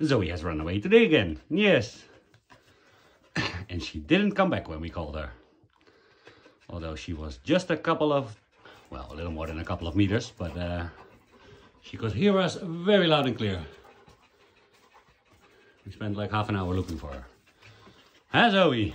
Zoey has run away today again. Yes. And she didn't come back when we called her. Although she was just a couple of, well, a little more than a couple of meters, but she could hear us very loud and clear. We spent like half an hour looking for her. Huh, Zoey?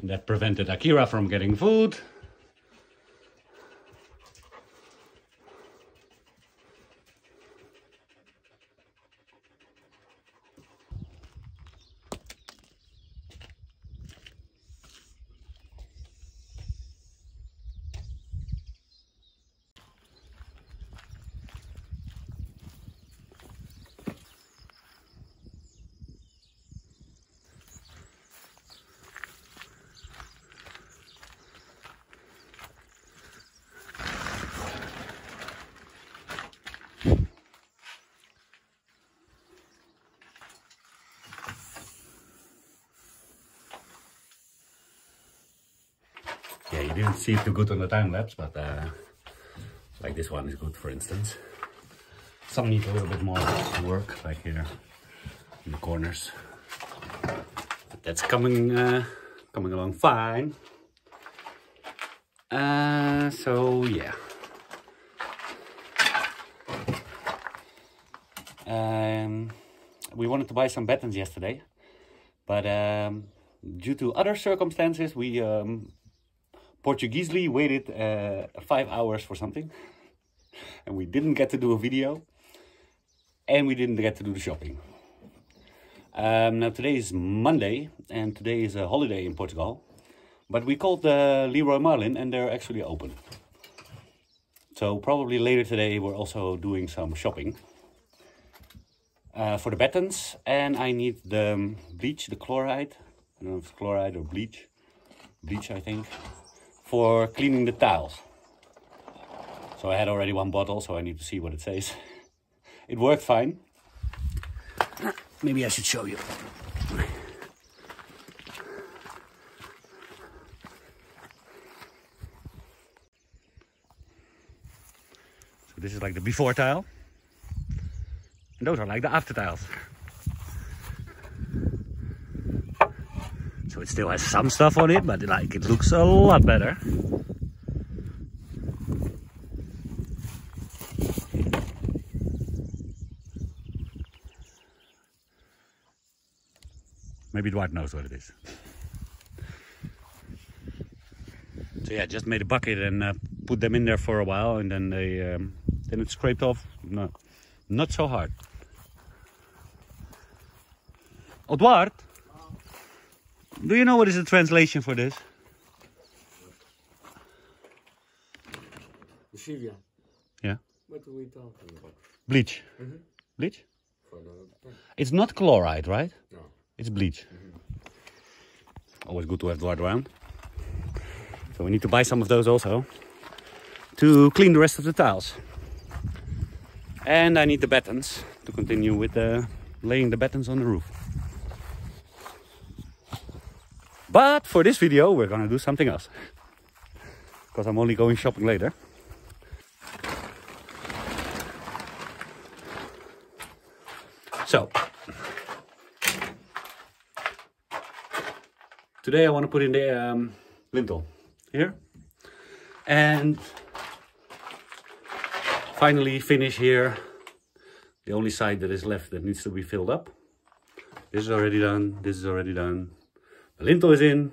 And that prevented Akira from getting food. Yeah, you didn't see it too good on the time-lapse, but like this one is good, for instance. Some need a little bit more work, like here in the corners. But that's coming along fine. So, yeah. We wanted to buy some battens yesterday, but due to other circumstances, we... Portuguesely waited 5 hours for something, and we didn't get to do a video, and we didn't get to do the shopping. Now today is Monday, and today is a holiday in Portugal, but we called the Leroy Merlin, and they're actually open. So probably later today we're also doing some shopping for the battens, and I need the bleach, the chloride. I don't know if it's chloride or bleach. Bleach, I think. For cleaning the tiles. So I had already one bottle, so I need to see what it says. It worked fine. Maybe I should show you. So this is like the before tile. And those are like the after tiles. So it still has some stuff on it, but like it looks a lot better. Maybe Dwight knows what it is. So yeah, just made a bucket and put them in there for a while, and then they then it scraped off. No, not so hard. Eduard. Do you know what is the translation for this? Yeah. What are we talking about? Bleach. Mm-hmm. Bleach? It's not chloride, right? No. It's bleach. Mm-hmm. Always good to have Duarte around. So we need to buy some of those also to clean the rest of the tiles. And I need the battens to continue with laying the battens on the roof. But for this video, we're gonna do something else. Because I'm only going shopping later. So. Today I wanna put in the lintel here. And finally finish here. The only side that is left that needs to be filled up. This is already done, this is already done. The lintel is in,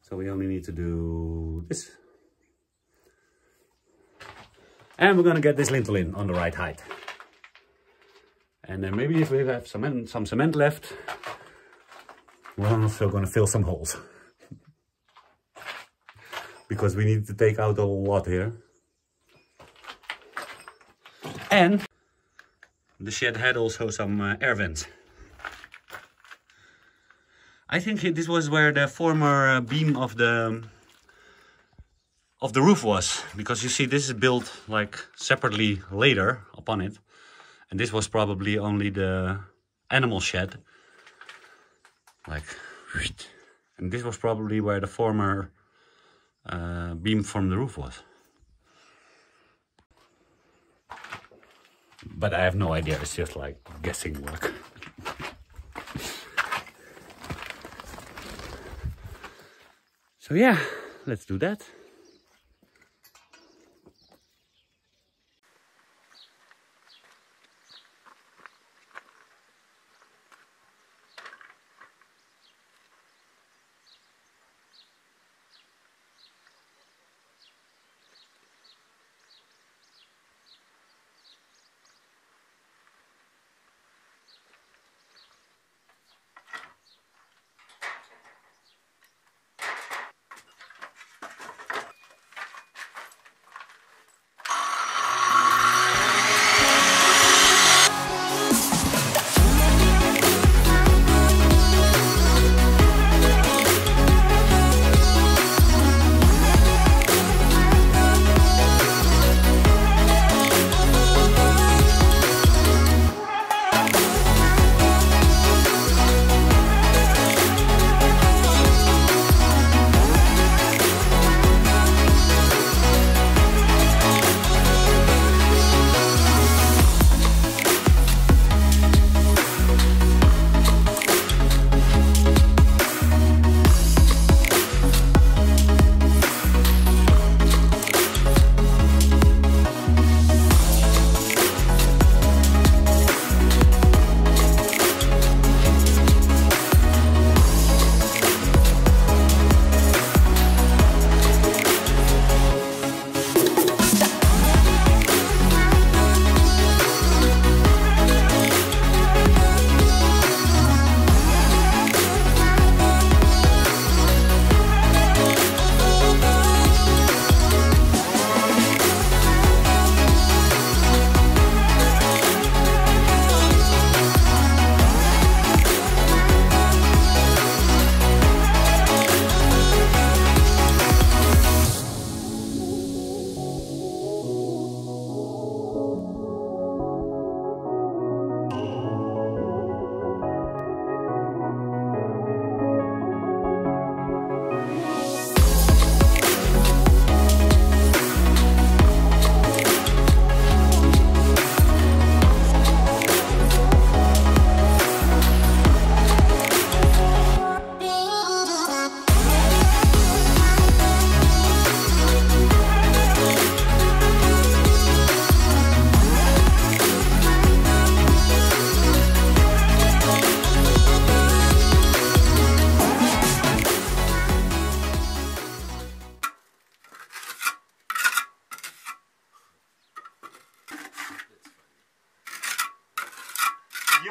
so we only need to do this. And we're gonna get this lintel in on the right height. And then maybe if we have some cement left, we're also gonna fill some holes. Because we need to take out a lot here. And the shed had also some air vents. I think this was where the former beam of the roof was, because you see this is built like separately later upon it, and this was probably only the animal shed, like, and this was probably where the former beam from the roof was. But I have no idea, it's just like guessing work. So yeah, let's do that.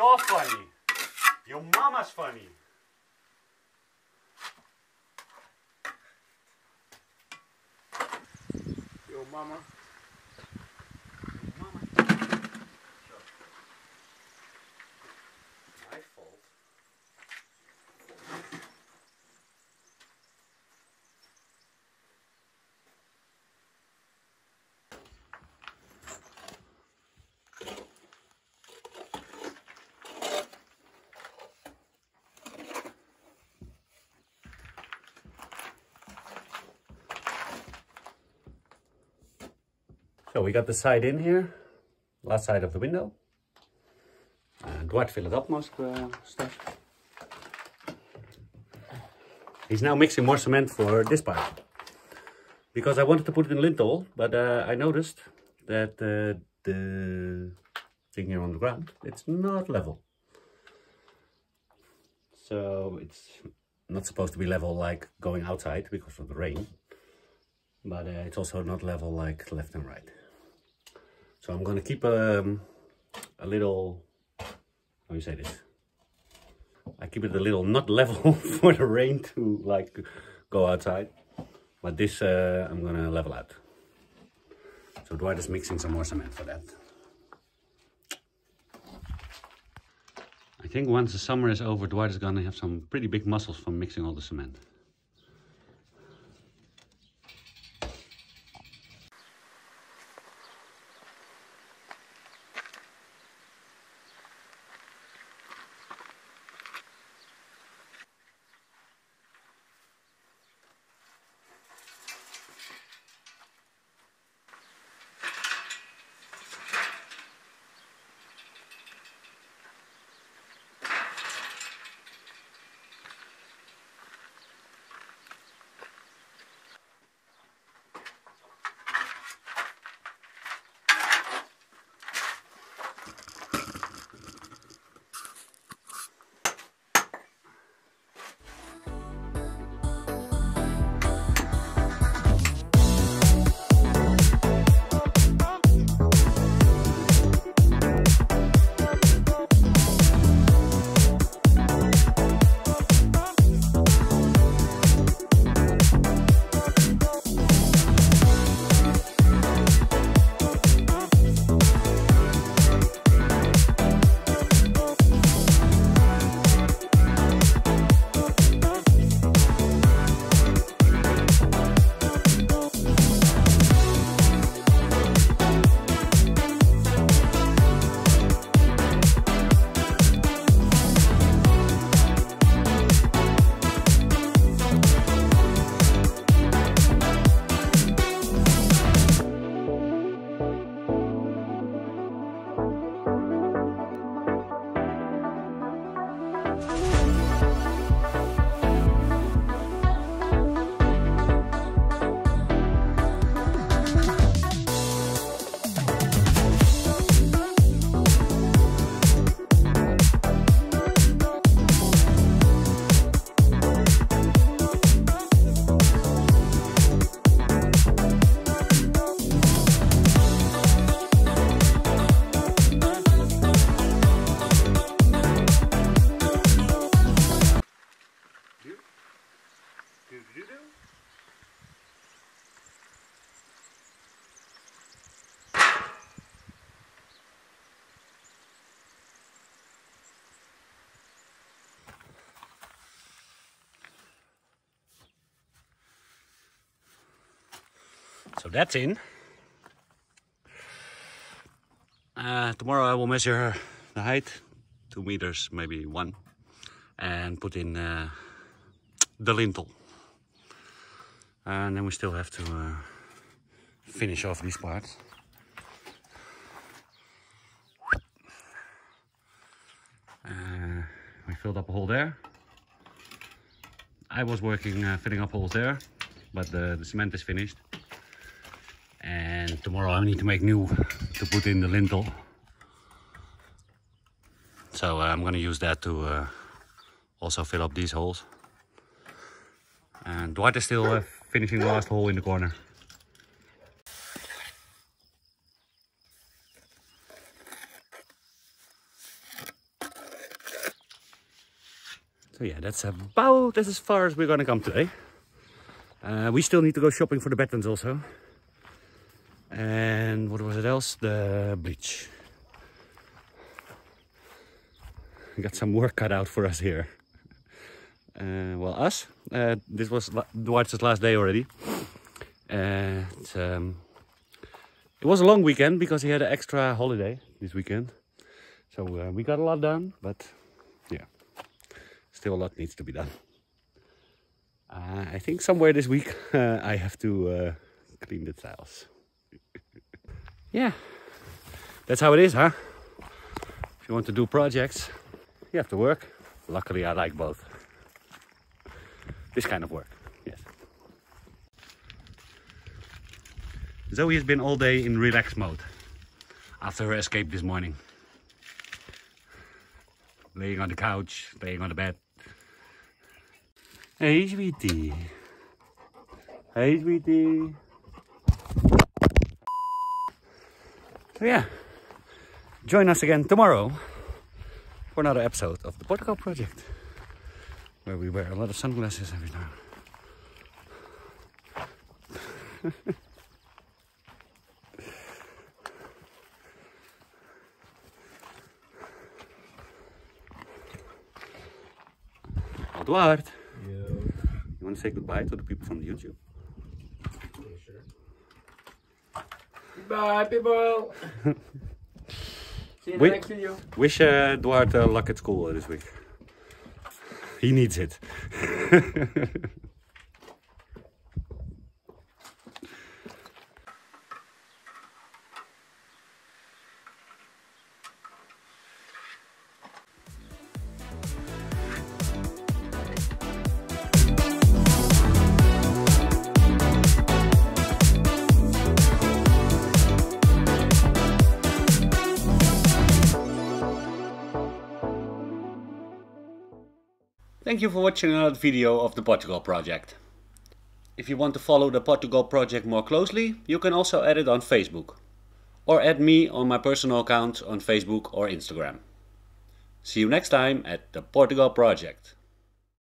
You're funny. Your mama's funny. Your mama. Your mama. My fault. So we got the side in here, last side of the window. Dwight filled it up most stuff. He's now mixing more cement for this part. Because I wanted to put it in lintel, but I noticed that the thing here on the ground, it's not level. So it's not supposed to be level like going outside because of the rain. But it's also not level like left and right. So I'm going to keep a little, how do you say this? I keep it a little not level for the rain to like go outside. But this I'm going to level out. So Dwight is mixing some more cement for that. I think once the summer is over, Dwight is going to have some pretty big muscles from mixing all the cement. Doo-doo-doo-doo. So that's in. Tomorrow I will measure the height, 2 meters, maybe one, and put in the lintel. And then we still have to finish off this part. We filled up a hole there. I was working filling up holes there, but the cement is finished. And tomorrow I need to make new to put in the lintel. So I'm gonna use that to also fill up these holes. And Duarte is still finishing the last hole in the corner. So yeah, that's about as far as we're gonna come today. We still need to go shopping for the battens also. And what was it else? The bleach. We got some work cut out for us here. Well, us. This was Duarte's last day already. And it was a long weekend because he had an extra holiday this weekend. So we got a lot done, but yeah, still a lot needs to be done. I think somewhere this week I have to clean the tiles. Yeah, that's how it is, huh? If you want to do projects, you have to work. Luckily, I like both. This kind of work, yes. Zoe has been all day in relax mode after her escape this morning. Laying on the couch, laying on the bed. Hey, sweetie. Hey, sweetie. So yeah, join us again tomorrow for another episode of the Portugal Project, where we wear a lot of sunglasses every time. Eduard, you want to say goodbye to the people from YouTube? Bye, people! See you in the next video. Wish Duarte luck at school this week. He needs it. Thank you for watching another video of the Portugal Project. If you want to follow the Portugal Project more closely, you can also add it on Facebook. Or add me on my personal account on Facebook or Instagram. See you next time at the Portugal Project.